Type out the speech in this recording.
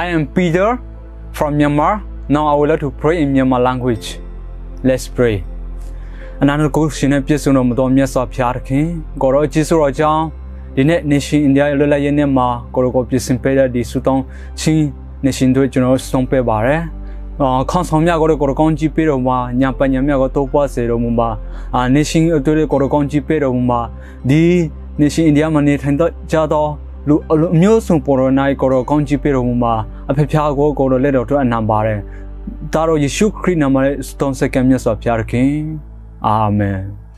I am Peter from Myanmar. Now I would like to pray in Myanmar language. Let's pray. Another question of Yarkin, Goro Jisuraja, the net nation in the Lola Yenema, Goro Jisimpe, the Suton, Chin, Nation to General Stompe Barre, Consomia Gorogonji Peroma, Yampanyamago Topa Seromumba, a nation of the Gorogonji Peroma, the nation in the Amanate and Jado, Musun Poronai Gorogonji Peroma, a Pepiago Goro letter to Anambare. Taro Yishu Krinamare Stone Secamias of Yarkin. Amen.